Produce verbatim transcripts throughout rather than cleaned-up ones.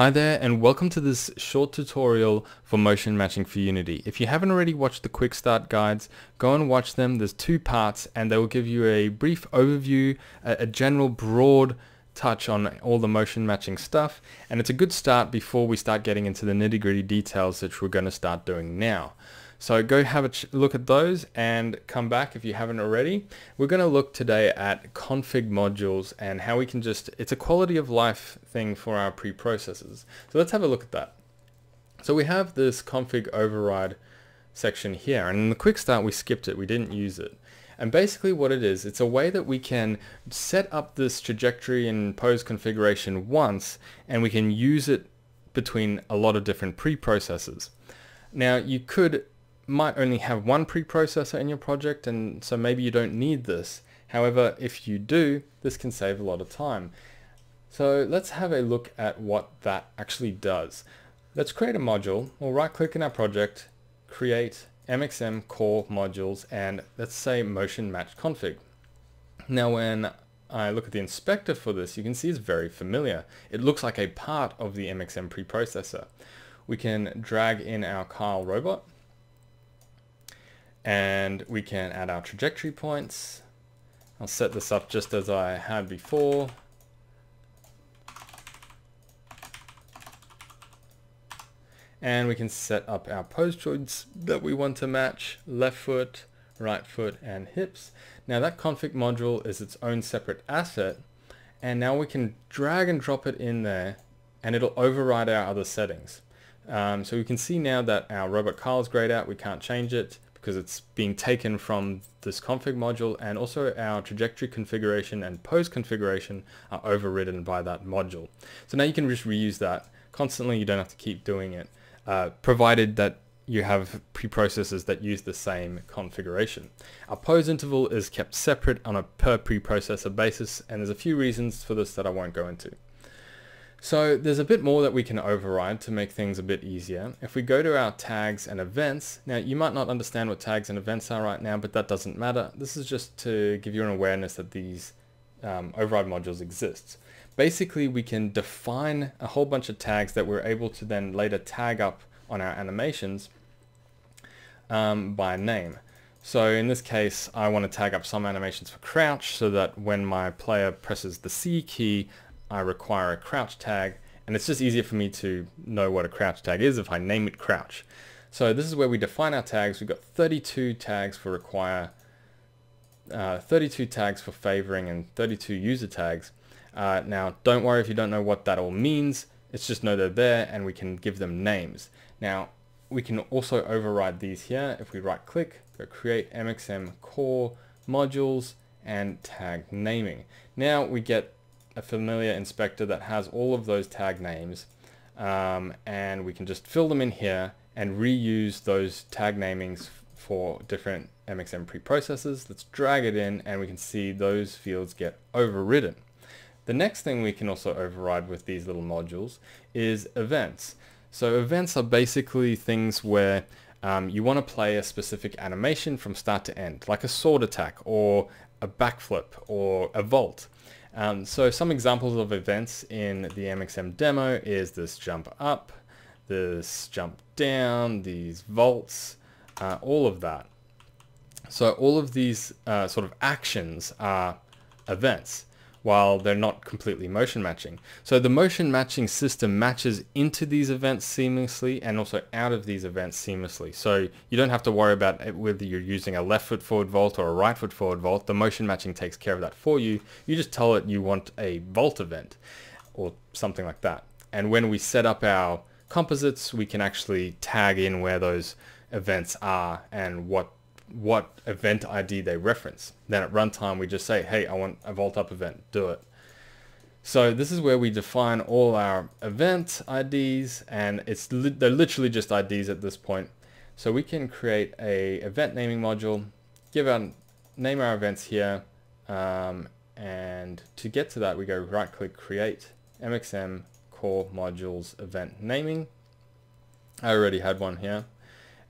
Hi there, and welcome to this short tutorial for motion matching for Unity. If you haven't already watched the quick start guides, go and watch them. There's two parts and they will give you a brief overview, a general broad touch on all the motion matching stuff, and it's a good start before we start getting into the nitty-gritty details, which we're going to start doing now. So go have a look at those and come back if you haven't already. We're going to look today at config modules and how we can just, it's a quality of life thing for our preprocessors. So let's have a look at that. So we have this config override section here, and in the quick start we skipped it, we didn't use it. And basically what it is, it's a way that we can set up this trajectory and pose configuration once, and we can use it between a lot of different preprocessors. Now you could might only have one preprocessor in your project, and so maybe you don't need this. However, if you do, this can save a lot of time. So let's have a look at what that actually does. Let's create a module. We'll right click in our project, create M X M core modules, and let's say motion match config. Now when I look at the inspector for this, you can see it's very familiar. It looks like a part of the M X M preprocessor. We can drag in our Kyle robot, and we can add our trajectory points. I'll set this up just as I had before. And we can set up our pose joints that we want to match, left foot, right foot, and hips. Now that config module is its own separate asset, and now we can drag and drop it in there and it'll override our other settings. Um, so we can see now that our robot Kyle's grayed out, we can't change it, because it's being taken from this config module, and also our trajectory configuration and pose configuration are overridden by that module. So now you can just reuse that constantly, you don't have to keep doing it, uh, provided that you have preprocessors that use the same configuration. Our pose interval is kept separate on a per preprocessor basis, and there's a few reasons for this that I won't go into. So there's a bit more that we can override to make things a bit easier. If we go to our tags and events, now you might not understand what tags and events are right now, but that doesn't matter. This is just to give you an awareness that these um, override modules exist. Basically, we can define a whole bunch of tags that we're able to then later tag up on our animations um, by name. So in this case, I want to tag up some animations for crouch so that when my player presses the C key, I require a crouch tag, and it's just easier for me to know what a crouch tag is if I name it crouch. So this is where we define our tags. We've got thirty-two tags for require, uh, thirty-two tags for favoring, and thirty-two user tags. Uh, now don't worry if you don't know what that all means, it's just know they're there and we can give them names. Now we can also override these here. If we right click, go create M X M core modules and tag naming. Now we get a familiar inspector that has all of those tag names, um, and we can just fill them in here and reuse those tag namings for different M X M preprocessors. Let's drag it in and we can see those fields get overridden. The next thing we can also override with these little modules is events. So events are basically things where um, you want to play a specific animation from start to end, like a sword attack or a backflip or a vault. Um, so some examples of events in the M X M demo is this jump up, this jump down, these vaults, uh, all of that. So all of these uh, sort of actions are events, while they're not completely motion matching. So the motion matching system matches into these events seamlessly and also out of these events seamlessly. So you don't have to worry about it, whether you're using a left foot forward vault or a right foot forward vault. The motion matching takes care of that for you. You just tell it you want a vault event or something like that. And when we set up our composites, we can actually tag in where those events are and what what event I D they reference. Then at runtime we just say, hey, I want a vault up event, do it. So this is where we define all our event I Ds, and it's li they're literally just I Ds at this point. So we can create a event naming module, give our name our events here, um, and to get to that we go right click, create M X M core modules event naming. I already had one here.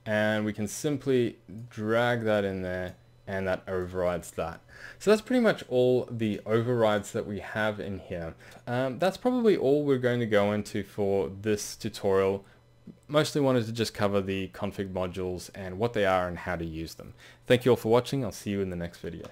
And we can simply drag that in there and that overrides that. So that's pretty much all the overrides that we have in here. Um, that's probably all we're going to go into for this tutorial. Mostly wanted to just cover the config modules and what they are and how to use them. Thank you all for watching. I'll see you in the next video.